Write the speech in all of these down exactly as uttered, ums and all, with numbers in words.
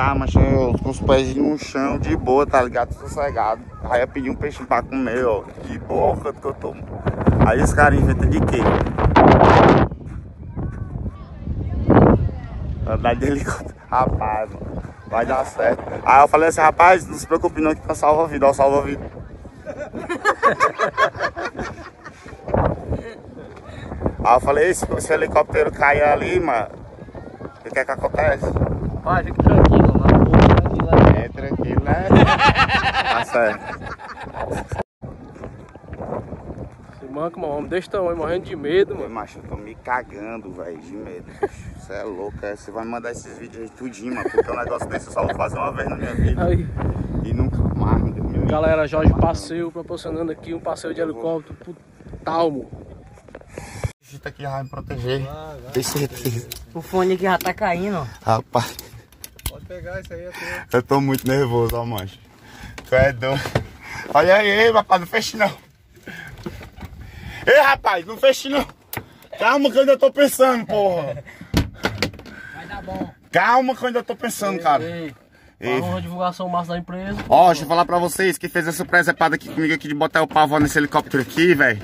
tá, mas eu com os pés no chão, de boa, tá ligado? Sossegado. Aí eu pedi um peixe pra comer, ó. De boa, que eu tô. Aí os caras inventam de quê? Andar de helicóptero. Rapaz, mano, vai dar certo. Aí eu falei assim, rapaz, não se preocupe não que tá salva-vida, ó, salva-vida. Aí eu falei, se o helicóptero cair ali, mano, o que é que acontece? Pai, fica tranquilo, mano. É tranquilo, né? Tá certo. Manco, mano, desse tamanho, morrendo de medo, mano. Ei, macho, eu tô me cagando, velho, de medo. Você é louco, é? Você vai mandar esses vídeos aí tudinho, mano, porque o negócio desse eu só vou fazer uma vez na minha vida. Aí. E nunca mais, meu Deus. Galera, Jorge Passeio proporcionando aqui um passeio de helicóptero pro Talmo. O tá aqui já vai me proteger, tem certeza. O fone aqui já tá caindo, ó. Rapaz. Pode pegar isso aí, eu tô. Eu tô muito nervoso, ó, mancho. Tu é doido. Olha aí, rapaz, não feche não. Ei, rapaz, não feche não. Calma que eu ainda tô pensando, porra. Vai dar bom. Calma que eu ainda tô pensando, ei, cara. Ei, ei. Uma divulgação massa da empresa. Ó, oh, deixa eu falar pra vocês, quem fez essa presepada aqui comigo aqui de botar o pavão nesse helicóptero aqui, velho.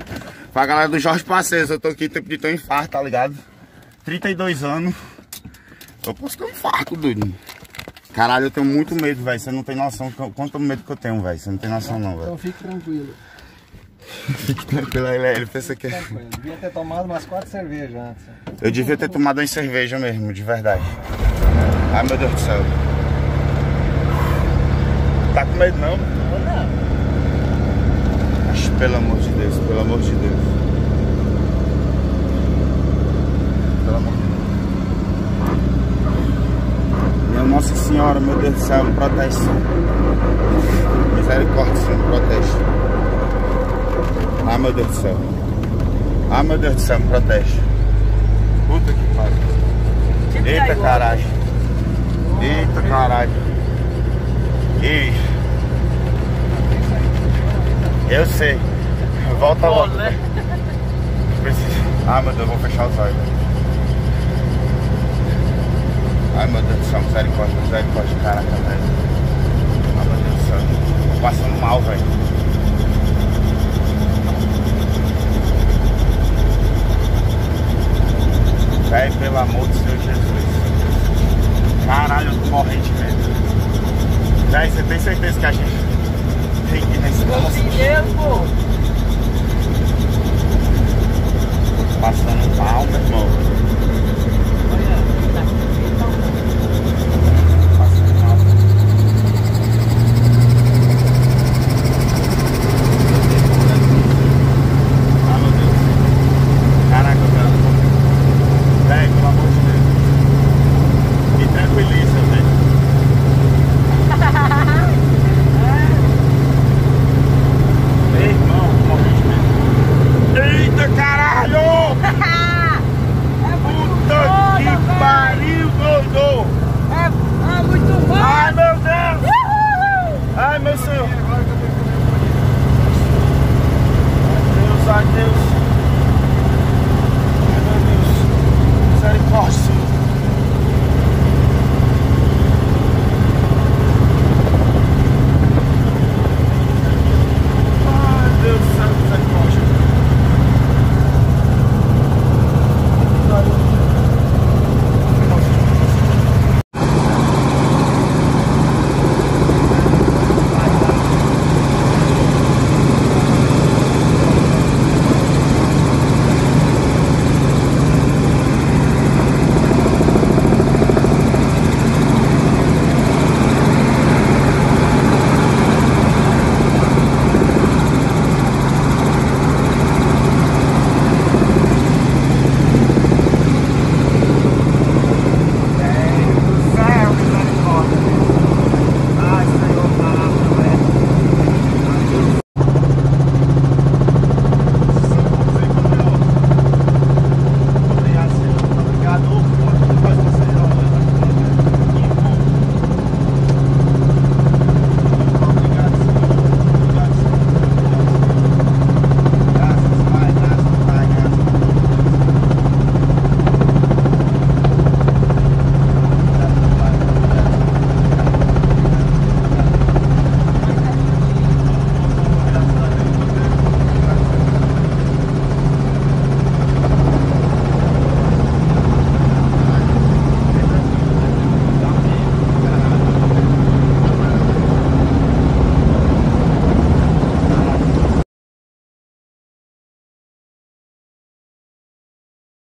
Foi a galera do Jorge Passeios, eu tô aqui tempo de ter um infarto, tá ligado? trinta e dois anos. Eu posso ter um infarto, doido. Caralho, eu tenho muito medo, velho. Você não tem noção quanto medo que eu tenho, velho. Você não tem noção não, velho. Então fique tranquilo. Fique tranquilo, ele, ele pensa que... Eu devia ter tomado umas quatro cervejas antes. Eu devia ter tomado uma cerveja mesmo, de verdade. Ai, meu Deus do céu. Tá com medo não? Não, não. Acho, pelo amor de Deus, pelo amor de Deus. Pelo amor de Deus. Minha Nossa Senhora, meu Deus do céu, me protege. Misericórdia, Senhor, me protege. Ah, meu Deus do céu. Ah, meu Deus do céu, me protege. Puta que pariu. Eita caralho. Eita caralho. Ih. Eu sei. Volta logo. Ah, meu Deus, vou fechar os olhos. Ai, meu Deus do céu, misericórdia, misericórdia. Caraca, velho. Ah, meu Deus do céu. Tô passando mal, velho. Véi, pelo amor do Senhor Jesus. Caralho, eu tô morrendo de medo. Véi, você tem certeza que a gente tem que ir nesse negócio? Tô passando mal, meu irmão.